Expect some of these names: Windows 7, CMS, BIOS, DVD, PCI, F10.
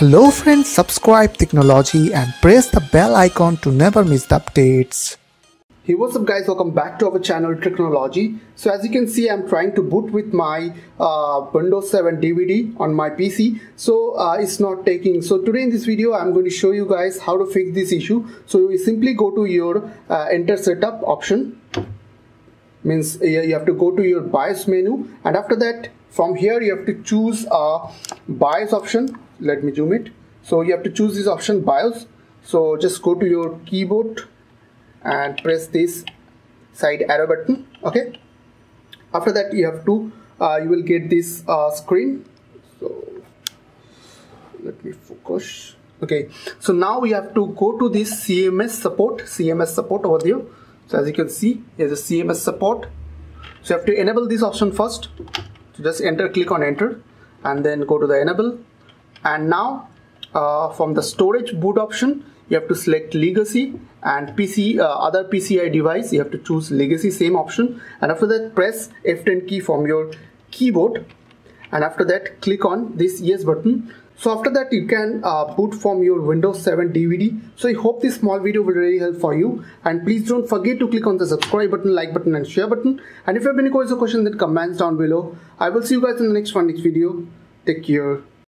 Hello friends, subscribe Technology and press the bell icon to never miss the updates. Hey, what's up guys, welcome back to our channel Technology. So as you can see, I'm trying to boot with my Windows 7 DVD on my PC. So it's not taking. So today in this video, I'm going to show you guys how to fix this issue. So you simply go to your enter setup option. Means you have to go to your BIOS menu, and after that from here you have to choose a BIOS option. Let me zoom it. So you have to choose this option, BIOS. So just go to your keyboard and press this side arrow button. Okay, after that you have to you will get this screen. So let me focus. Okay, so now we have to go to this CMS support over there. So as you can see, there's a CMS support. So you have to enable this option first. So just click on enter and then go to the enable. And now from the storage boot option, you have to select legacy and other PCI device. You have to choose legacy, same option. And after that, press F10 key from your keyboard. And after that, click on this yes button. So after that, you can boot from your Windows 7 DVD. So I hope this small video will really help for you. And please don't forget to click on the subscribe button, like button and share button. And if you have any questions, then comments down below. I will see you guys in the next video. Take care.